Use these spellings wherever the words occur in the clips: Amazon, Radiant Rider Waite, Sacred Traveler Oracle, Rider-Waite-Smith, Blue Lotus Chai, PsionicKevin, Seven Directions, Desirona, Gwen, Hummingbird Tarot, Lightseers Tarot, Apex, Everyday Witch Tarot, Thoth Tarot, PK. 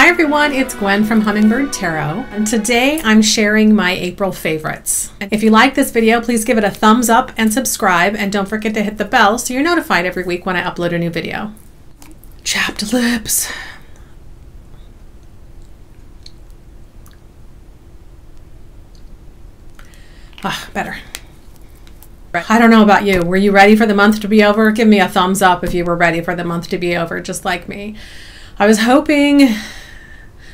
Hi everyone, it's Gwen from Hummingbird Tarot, and today I'm sharing my April favorites. If you like this video, please give it a thumbs up and subscribe, and don't forget to hit the bell so you're notified every week when I upload a new video. Chapped lips. Ah, better. I don't know about you. Were you ready for the month to be over? Give me a thumbs up if you were ready for the month to be over, just like me. I was hoping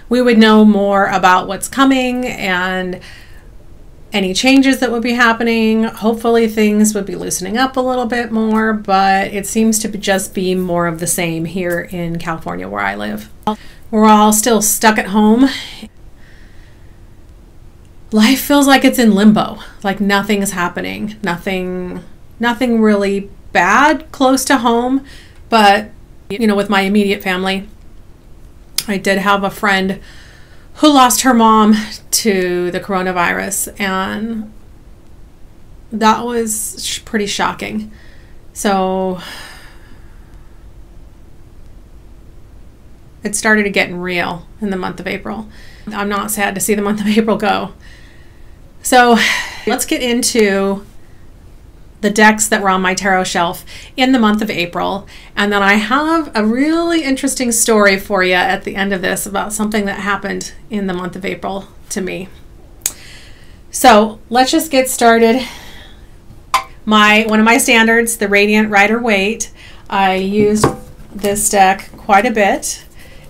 we would know more about what's coming and any changes that would be happening. Hopefully things would be loosening up a little bit more, but it seems to just be more of the same here in California where I live. We're all still stuck at home. Life feels like it's in limbo, like nothing is happening, nothing really bad close to home, but you know, with my immediate family, I did have a friend who lost her mom to the coronavirus, and that was pretty shocking. So it started getting real in the month of April. I'm not sad to see the month of April go. So let's get into the decks that were on my tarot shelf in the month of April. And then I have a really interesting story for you at the end of this about something that happened in the month of April to me. So let's just get started. One of my standards, the Radiant Rider Waite. I used this deck quite a bit.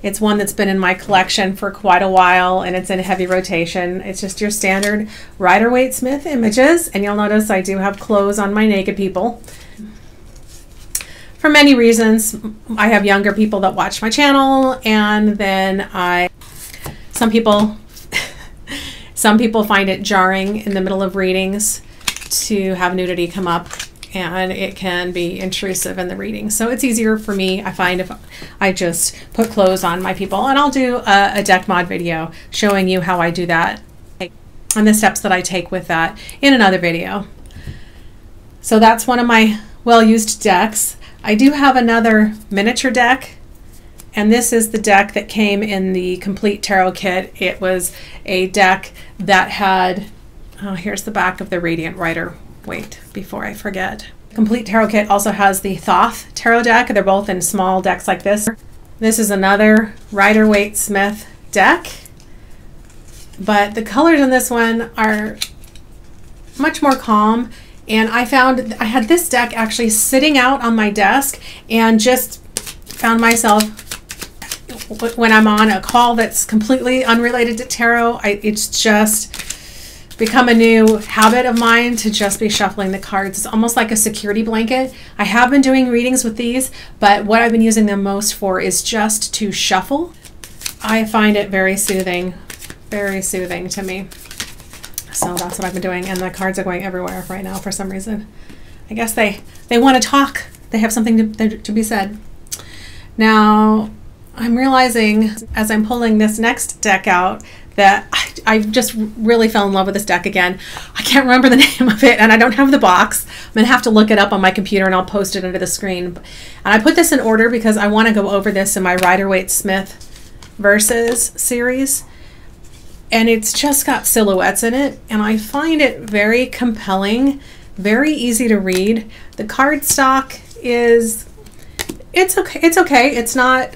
It's one that's been in my collection for quite a while, and it's in heavy rotation. It's just your standard Rider-Waite-Smith images, and you'll notice I do have clothes on my naked people. For many reasons, I have younger people that watch my channel, and then some people find it jarring in the middle of readings to have nudity come up, and it can be intrusive in the reading. So it's easier for me, I find, if I just put clothes on my people, and I'll do a deck mod video showing you how I do that and the steps that I take with that in another video. So that's one of my well-used decks. I do have another miniature deck, and this is the deck that came in the complete tarot kit. It was a deck that had, oh, here's the back of the Radiant Rider. Wait, before I forget. Complete Tarot Kit also has the Thoth Tarot deck. They're both in small decks like this. This is another Rider-Waite-Smith deck, but the colors in this one are much more calm. And I found I had this deck actually sitting out on my desk, and just found myself when I'm on a call that's completely unrelated to tarot, it's just become a new habit of mine to just be shuffling the cards. It's almost like a security blanket. I have been doing readings with these, but what I've been using them most for is just to shuffle. I find it very soothing to me. So that's what I've been doing, and the cards are going everywhere right now for some reason. I guess they want to talk. They have something to be said. Now, I'm realizing as I'm pulling this next deck out that I just really fell in love with this deck again. I can't remember the name of it, and I don't have the box. I'm gonna have to look it up on my computer, and I'll post it under the screen. And I put this in order because I wanna go over this in my Rider-Waite-Smith Versus series. And it's just got silhouettes in it, and I find it very compelling, very easy to read. The card stock is, it's okay, it's not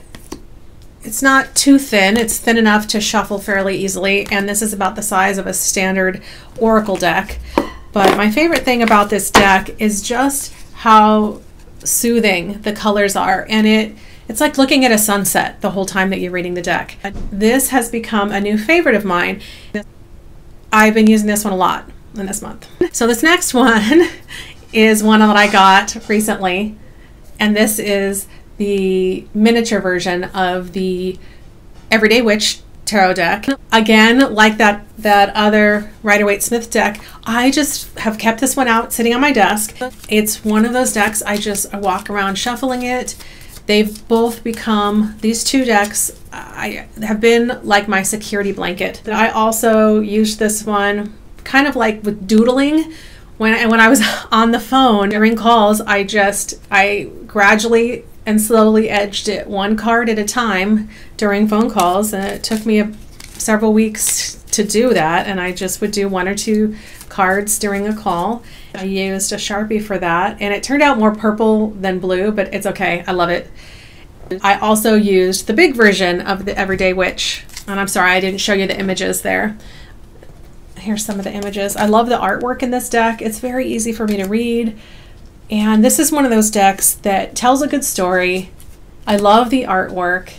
too thin. It's thin enough to shuffle fairly easily, and this is about the size of a standard oracle deck. But my favorite thing about this deck is just how soothing the colors are, and it's like looking at a sunset the whole time that you're reading the deck. This has become a new favorite of mine. I've been using this one a lot in this month. So this next one is one that I got recently, and this is the miniature version of the Everyday Witch Tarot deck. Again, like that other Rider-Waite-Smith deck, I just have kept this one out sitting on my desk. It's one of those decks I walk around shuffling it. They've both become, these two decks I have been like my security blanket. I also used this one kind of like with doodling. When I was on the phone during calls, I gradually and slowly edged it one card at a time during phone calls. And it took me several weeks to do that. And I just would do one or two cards during a call. I used a Sharpie for that. And it turned out more purple than blue, but it's okay. I love it. I also used the big version of the Everyday Witch. And I'm sorry, I didn't show you the images there. Here's some of the images. I love the artwork in this deck. It's very easy for me to read. And this is one of those decks that tells a good story. I love the artwork.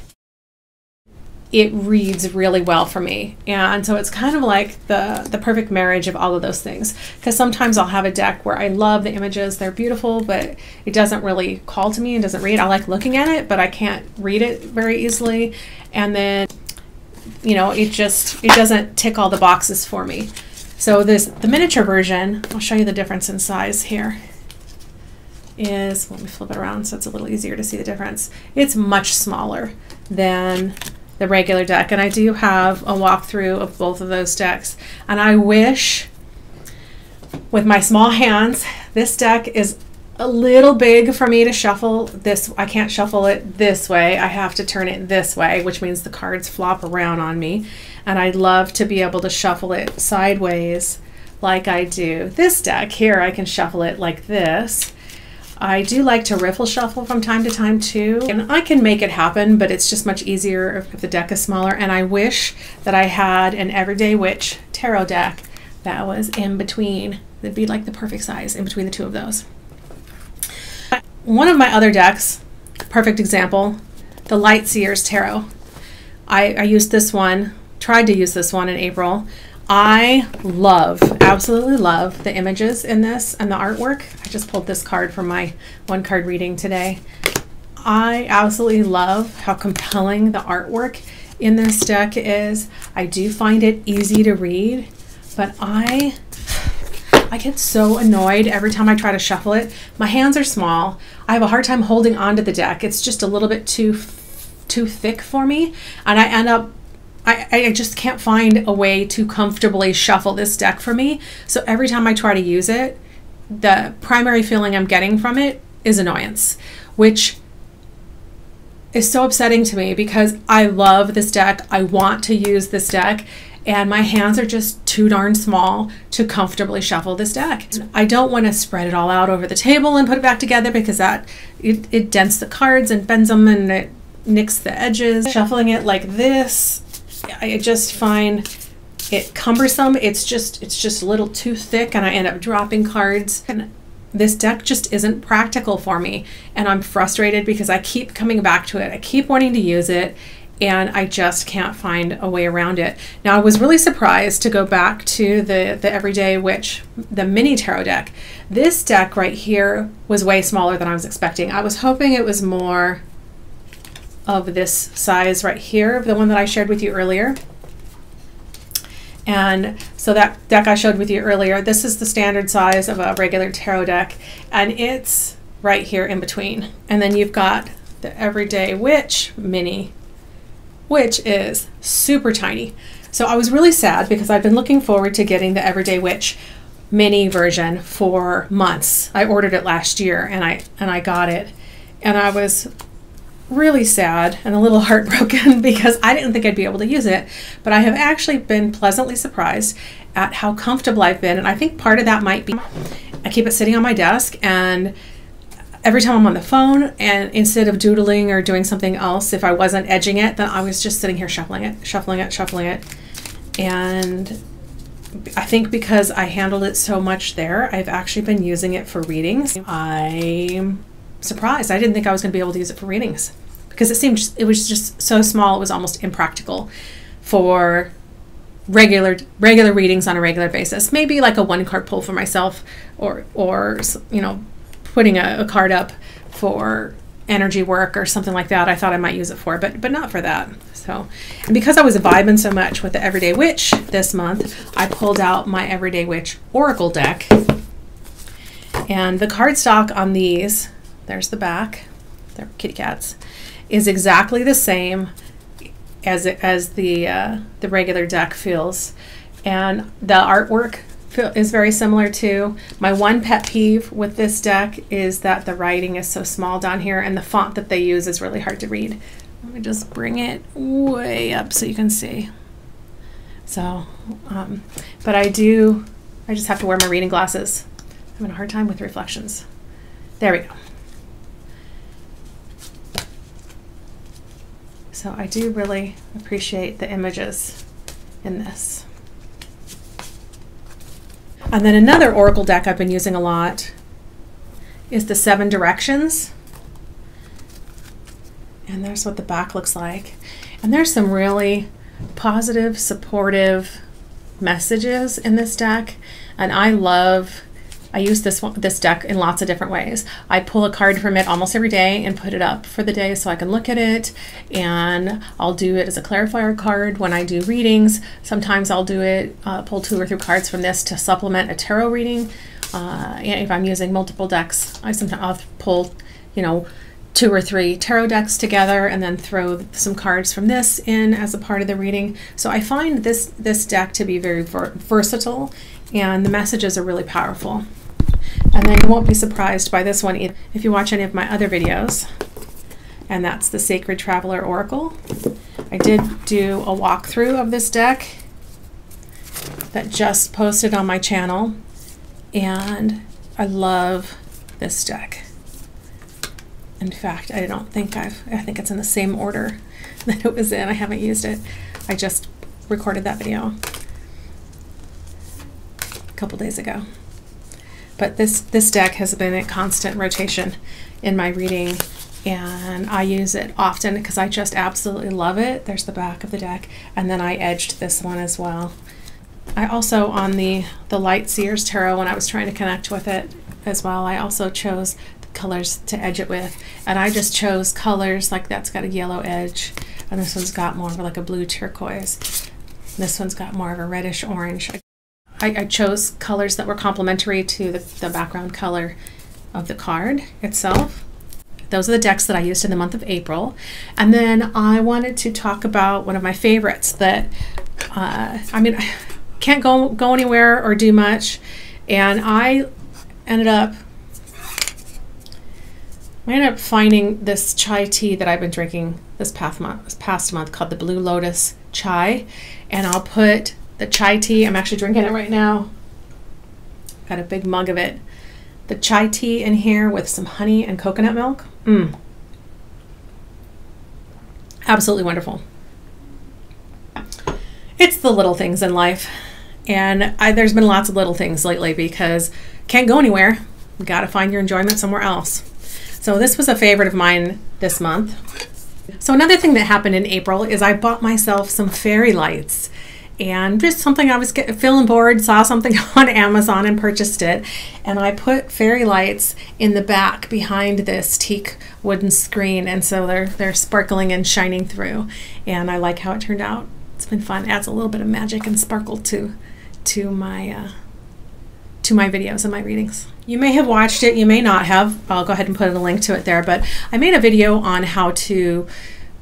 It reads really well for me. And so it's kind of like the perfect marriage of all of those things. Because sometimes I'll have a deck where I love the images, they're beautiful, but it doesn't really call to me and doesn't read. I like looking at it, but I can't read it very easily. And then, you know, it doesn't tick all the boxes for me. So the miniature version, I'll show you the difference in size here. Let me flip it around so it's a little easier to see the difference. It's much smaller than the regular deck, and I do have a walkthrough of both of those decks. And I wish, with my small hands, this deck is a little big for me to shuffle. I can't shuffle it this way. I have to turn it this way, which means the cards flop around on me. And I'd love to be able to shuffle it sideways like I do this deck. Here I can shuffle it like this. I do like to riffle shuffle from time to time too, and I can make it happen, but it's just much easier if the deck is smaller. And I wish that I had an Everyday Witch tarot deck that was in between. It'd be like the perfect size in between the two of those. One of my other decks, perfect example, the Lightseers Tarot. I used this one, tried to use this one in April. I love, absolutely love the images in this and the artwork. I just pulled this card from my one card reading today. I absolutely love how compelling the artwork in this deck is. I do find it easy to read, but I get so annoyed every time I try to shuffle it. My hands are small. I have a hard time holding onto the deck. It's just a little bit too thick for me, and I end up I just can't find a way to comfortably shuffle this deck for me. So every time I try to use it, the primary feeling I'm getting from it is annoyance, which is so upsetting to me because I love this deck. I want to use this deck, and my hands are just too darn small to comfortably shuffle this deck. I don't want to spread it all out over the table and put it back together because it dents the cards and bends them and it nicks the edges. Shuffling it like this, I just find it cumbersome. It's just a little too thick, and I end up dropping cards. And this deck just isn't practical for me, and I'm frustrated because I keep coming back to it. I keep wanting to use it, and I just can't find a way around it. Now, I was really surprised to go back to the Everyday Witch, the mini tarot deck. This deck right here was way smaller than I was expecting. I was hoping it was more of this size right here, the one that I shared with you earlier. And so that deck I showed with you earlier, this is the standard size of a regular tarot deck, and it's right here in between. And then you've got the Everyday Witch mini, which is super tiny. So I was really sad because I've been looking forward to getting the Everyday Witch mini version for months. I ordered it last year, and I got it, and I was really sad and a little heartbroken because I didn't think I'd be able to use it, but I have actually been pleasantly surprised at how comfortable I've been. And I think part of that might be I keep it sitting on my desk, and every time I'm on the phone, and instead of doodling or doing something else, if I wasn't edging it, then I was just sitting here shuffling it. And I think because I handled it so much there, I've actually been using it for readings. I'm surprised. I didn't think I was going to be able to use it for readings, because it was just so small. It was almost impractical for regular readings on a regular basis. Maybe like a one card pull for myself, or you know, putting a card up for energy work or something like that. I thought I might use it for, but not for that. So, and because I was vibing so much with the Everyday Witch this month, I pulled out my Everyday Witch Oracle deck, and the cardstock on these, there's the back, they're kitty cats, is exactly the same as the regular deck feels. And the artwork is very similar to. My one pet peeve with this deck is that the writing is so small down here and the font that they use is really hard to read. Let me just bring it way up so you can see. So, but I just have to wear my reading glasses. I'm having a hard time with reflections. There we go. So I do really appreciate the images in this. And then another Oracle deck I've been using a lot is the Seven Directions. And there's what the back looks like. And there's some really positive, supportive messages in this deck. And I use this deck in lots of different ways. I pull a card from it almost every day and put it up for the day so I can look at it. And I'll do it as a clarifier card when I do readings. Sometimes I'll do it, pull 2 or 3 cards from this to supplement a tarot reading. And if I'm using multiple decks, I'll pull, you know, 2 or 3 tarot decks together and then throw some cards from this in as a part of the reading. So I find this deck to be very versatile, and the messages are really powerful. And then you won't be surprised by this one either if you watch any of my other videos, and that's the Sacred Traveler Oracle. I did do a walkthrough of this deck that just posted on my channel, and I love this deck. In fact, I don't think I think it's in the same order that it was in. I haven't used it. I just recorded that video a couple days ago. But this deck has been in constant rotation in my reading, and I use it often because I just absolutely love it. There's the back of the deck, and then I edged this one as well. I also, on the Lightseers Tarot, when I was trying to connect with it as well, I also chose colors to edge it with, and I just chose colors like that's got a yellow edge, and this one's got more of like a blue turquoise, this one's got more of a reddish orange. I chose colors that were complementary to the background color of the card itself. Those are the decks that I used in the month of April. And then I wanted to talk about one of my favorites that I mean, I can't go anywhere or do much, and I ended up finding this chai tea that I've been drinking this past month called the Blue Lotus Chai. And I'll put the chai tea, I'm actually drinking it right now, got a big mug of it, the chai tea in here with some honey and coconut milk. Absolutely wonderful. It's the little things in life, and there's been lots of little things lately because can't go anywhere, you gotta find your enjoyment somewhere else. So this was a favorite of mine this month. So another thing that happened in April is I bought myself some fairy lights, and just something I was feeling bored, saw something on Amazon and purchased it. And I put fairy lights in the back behind this teak wooden screen, and so they're sparkling and shining through. And I like how it turned out. It's been fun. Adds a little bit of magic and sparkle to my videos and my readings. You may have watched it, you may not have. I'll go ahead and put a link to it there, but I made a video on how to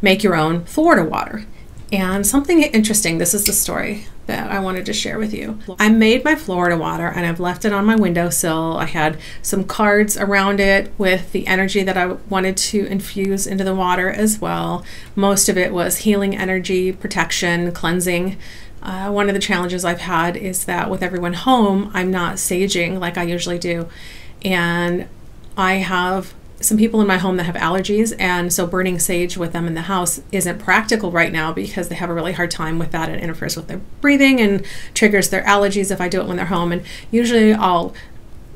make your own Florida water. And something interesting, this is the story that I wanted to share with you. I made my Florida water and I've left it on my windowsill. I had some cards around it with the energy that I wanted to infuse into the water as well. Most of it was healing energy, protection, cleansing. One of the challenges I've had is that with everyone home, I'm not saging like I usually do. And I have some people in my home that have allergies, and so burning sage with them in the house isn't practical right now because they have a really hard time with that. It interferes with their breathing and triggers their allergies if I do it when they're home. And usually I'll,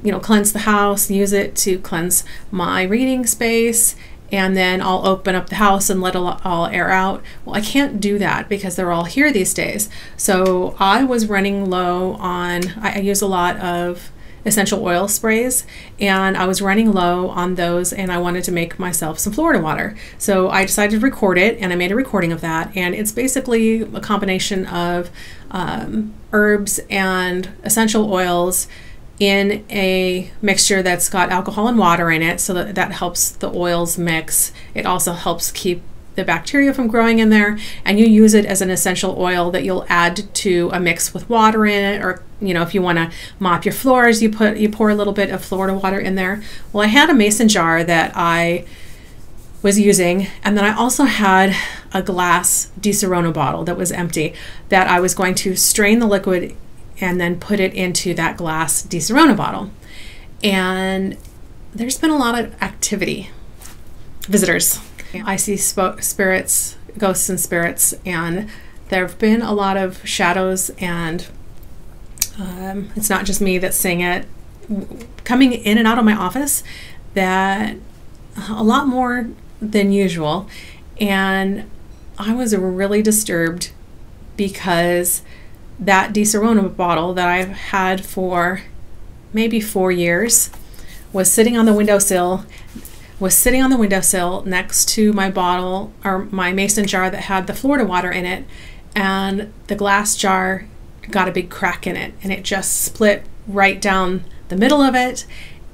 you know, cleanse the house, use it to cleanse my reading space, and then I'll open up the house and let it all air out. Well, I can't do that because they're all here these days. So I was running low on, I use a lot of essential oil sprays, and I was running low on those, and I wanted to make myself some Florida water. So I decided to record it, and I made a recording of that, and it's basically a combination of herbs and essential oils in a mixture that's got alcohol and water in it, so that helps the oils mix. It also helps keep the bacteria from growing in there, and you use it as an essential oil that you'll add to a mix with water in it, or you know, if you want to mop your floors, you pour a little bit of Florida water in there. Well, I had a mason jar that I was using, and then I also had a glass Desirona bottle that was empty that I was going to strain the liquid and then put it into that glass Desirona bottle. And there's been a lot of activity, visitors. I see spirits, ghosts and spirits, and there have been a lot of shadows, and it's not just me that's seeing it, coming in and out of my office, that a lot more than usual. And I was really disturbed because that Desirona bottle that I've had for maybe 4 years was sitting on the windowsill, next to my bottle, or my mason jar that had the Florida water in it, and the glass jar got a big crack in it, and it just split right down the middle of it,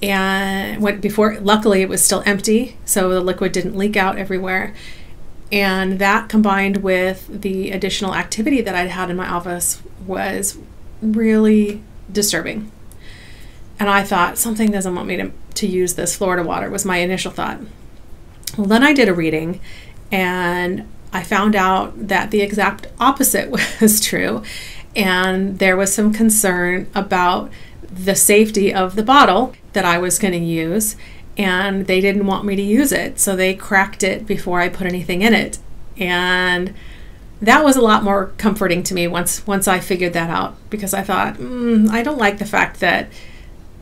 and went before. Luckily it was still empty, so the liquid didn't leak out everywhere. And that, combined with the additional activity that I'd had in my office, was really disturbing. And I thought, something doesn't want me to use this Florida water, was my initial thought. Well, then I did a reading, and I found out that the exact opposite was true. And there was some concern about the safety of the bottle that I was going to use, and they didn't want me to use it. So they cracked it before I put anything in it. And that was a lot more comforting to me once I figured that out, because I thought, I don't like the fact that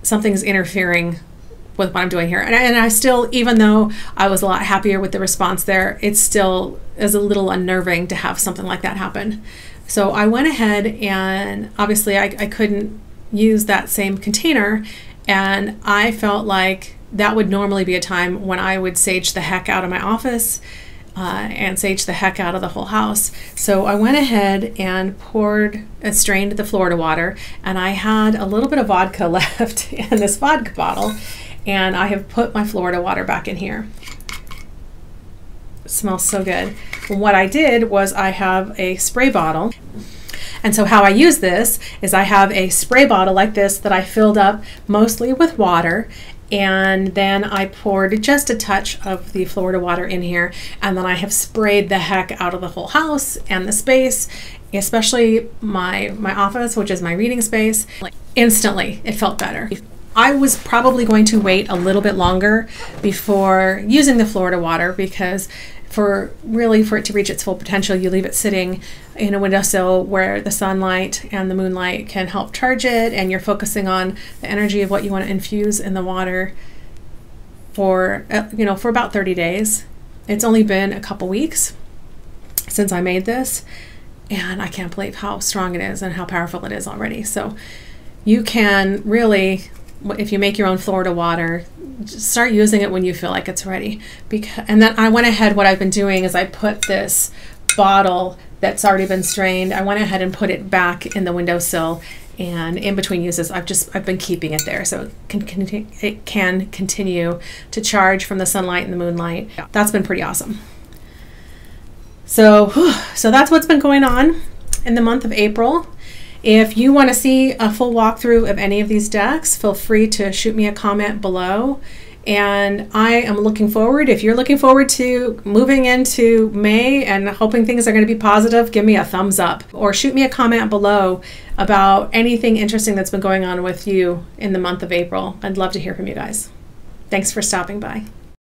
something's interfering with what I'm doing here. And I still, even though I was a lot happier with the response there, it still is a little unnerving to have something like that happen. So I went ahead, and obviously I couldn't use that same container, and I felt like that would normally be a time when I would sage the heck out of my office and sage the heck out of the whole house. So I went ahead and poured and strained the Florida water, and I had a little bit of vodka left in this vodka bottle, and I have put my Florida water back in here. It smells so good. What I did was, I have a spray bottle, and so how I use this is, I have a spray bottle like this that I filled up mostly with water, and then I poured just a touch of the Florida water in here, and then I have sprayed the heck out of the whole house and the space, especially my office, which is my reading space. Like, instantly it felt better. I was probably going to wait a little bit longer before using the Florida water, because for it to reach its full potential, you leave it sitting in a windowsill where the sunlight and the moonlight can help charge it, and you're focusing on the energy of what you want to infuse in the water for about 30 days. It's only been a couple weeks since I made this, and I can't believe how strong it is and how powerful it is already. So you can really, if you make your own Florida water, just start using it when you feel like it's ready. And then I went ahead, what I've been doing is, I put this bottle that's already been strained, I went ahead and put it back in the windowsill, and in between uses I've been keeping it there, so it can continue to charge from the sunlight and the moonlight. That's been pretty awesome. So that's what's been going on in the month of April. If you want to see a full walkthrough of any of these decks, feel free to shoot me a comment below. And I am looking forward, if you're looking forward to moving into May and hoping things are going to be positive, give me a thumbs up, or shoot me a comment below about anything interesting that's been going on with you in the month of April. I'd love to hear from you guys. Thanks for stopping by.